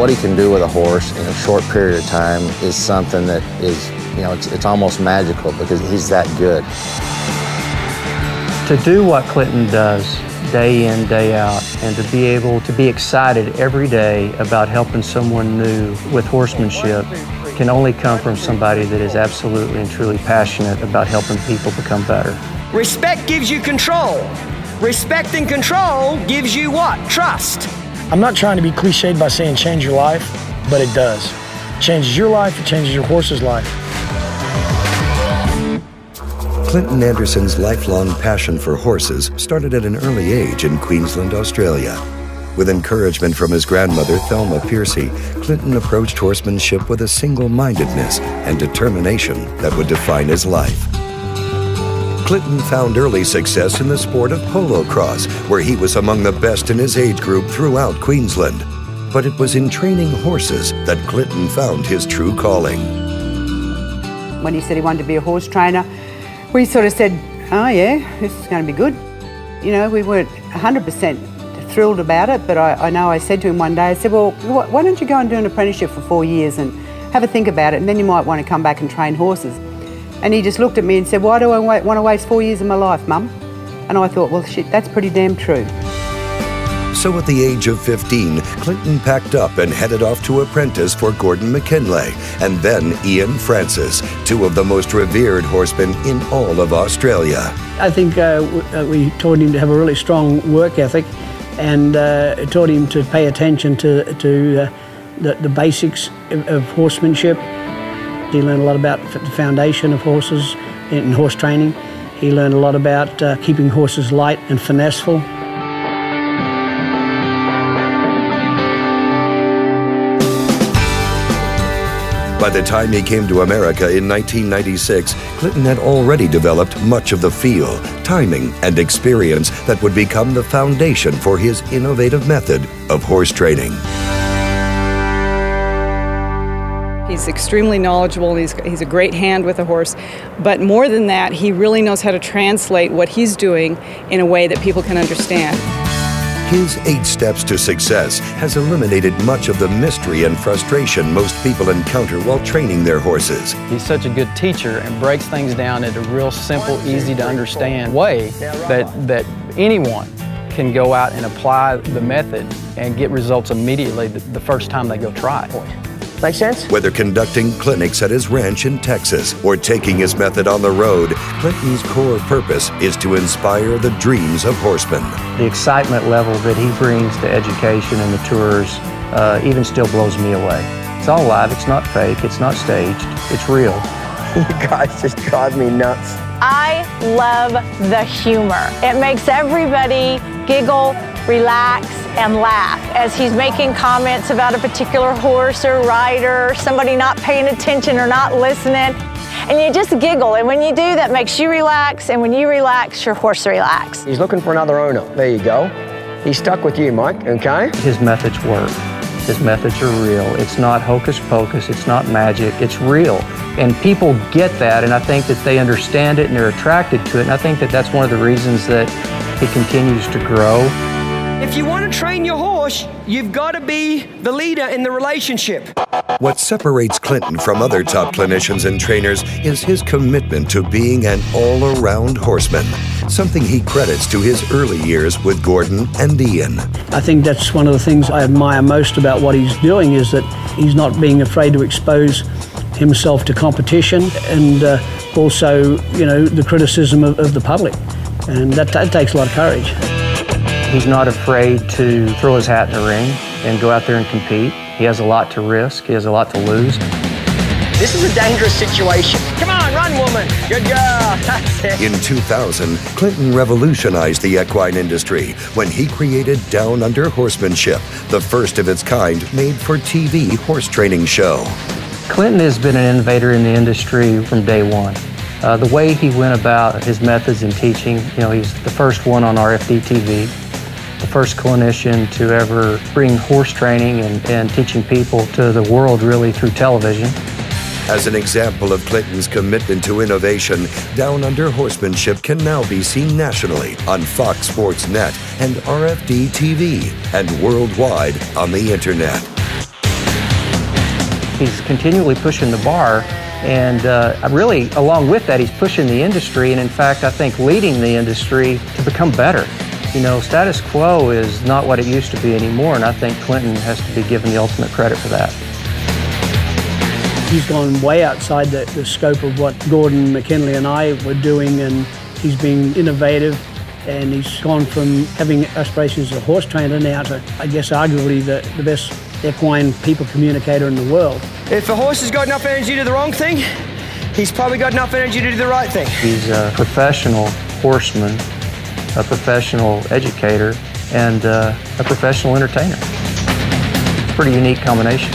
what he can do with a horse in a short period of time is something that is, you know, it's almost magical because he's that good. To do what Clinton does day in, day out, and to be able to be excited every day about helping someone new with horsemanship can only come from somebody that is absolutely and truly passionate about helping people become better. Respect gives you control. Respect and control gives you what? Trust. I'm not trying to be cliched by saying change your life, but it does. It changes your life, it changes your horse's life. Clinton Anderson's lifelong passion for horses started at an early age in Queensland, Australia. With encouragement from his grandmother, Thelma Piercy, Clinton approached horsemanship with a single-mindedness and determination that would define his life. Clinton found early success in the sport of polo cross, where he was among the best in his age group throughout Queensland. But it was in training horses that Clinton found his true calling. When he said he wanted to be a horse trainer, we sort of said, oh yeah, this is going to be good. You know, we weren't 100% thrilled about it, but I know I said to him one day, I said, well, why don't you go and do an apprenticeship for 4 years and have a think about it, and then you might want to come back and train horses. And he just looked at me and said, why do I want to waste 4 years of my life, Mum? And I thought, well, shit, that's pretty damn true. So at the age of 15, Clinton packed up and headed off to apprentice for Gordon McKinlay and then Ian Francis, two of the most revered horsemen in all of Australia. I think we taught him to have a really strong work ethic and taught him to pay attention to the basics of horsemanship. He learned a lot about the foundation of horses in horse training. He learned a lot about keeping horses light and finesseful. By the time he came to America in 1996, Clinton had already developed much of the feel, timing, and experience that would become the foundation for his innovative method of horse training. He's extremely knowledgeable, he's a great hand with a horse, but more than that, he really knows how to translate what he's doing in a way that people can understand. His 8 steps to success has eliminated much of the mystery and frustration most people encounter while training their horses. He's such a good teacher and breaks things down into a real simple, easy-to-understand way that anyone can go out and apply the method and get results immediately the first time they go try it. Make sense? Whether conducting clinics at his ranch in Texas or taking his method on the road, Clinton's core purpose is to inspire the dreams of horsemen. The excitement level that he brings to education and the tours even still blows me away. It's all live, it's not fake, it's not staged, it's real. You guys just drive me nuts. I love the humor. It makes everybody giggle, relax, and laugh as he's making comments about a particular horse or rider, or somebody not paying attention or not listening. And you just giggle, and when you do, that makes you relax, and when you relax, your horse relax. He's looking for another owner. There you go. He's stuck with you, Mike, okay? His methods work. His methods are real. It's not hocus-pocus, it's not magic, it's real. And people get that, and I think that they understand it and they're attracted to it, and I think that that's one of the reasons that it continues to grow. If you want to train your horse, you've got to be the leader in the relationship. What separates Clinton from other top clinicians and trainers is his commitment to being an all-around horseman, something he credits to his early years with Gordon and Ian. I think that's one of the things I admire most about what he's doing is that he's not being afraid to expose himself to competition and also, you know, the criticism of the public. And that takes a lot of courage. He's not afraid to throw his hat in the ring and go out there and compete. He has a lot to risk. He has a lot to lose. This is a dangerous situation. Come on, run, woman. Good girl. That's it. In 2000, Clinton revolutionized the equine industry when he created Down Under Horsemanship, the first of its kind made-for-TV horse training show. Clinton has been an innovator in the industry from day one. The way he went about his methods in teaching, you know, he's the first one on RFD TV. The first clinician to ever bring horse training and teaching people to the world, really, through television. As an example of Clinton's commitment to innovation, Down Under Horsemanship can now be seen nationally on Fox Sports Net and RFD TV, and worldwide on the internet. he's continually pushing the bar, and really, along with that, he's pushing the industry, and in fact, I think leading the industry to become better. You know, status quo is not what it used to be anymore, and I think Clinton has to be given the ultimate credit for that. He's gone way outside the scope of what Gordon McKinlay and I were doing, and he's been innovative, and he's gone from having aspirations as a horse trainer now to, I guess, arguably the best equine people communicator in the world. If a horse has got enough energy to do the wrong thing, he's probably got enough energy to do the right thing. He's a professional horseman, a professional educator, and a professional entertainer. It's a pretty unique combination.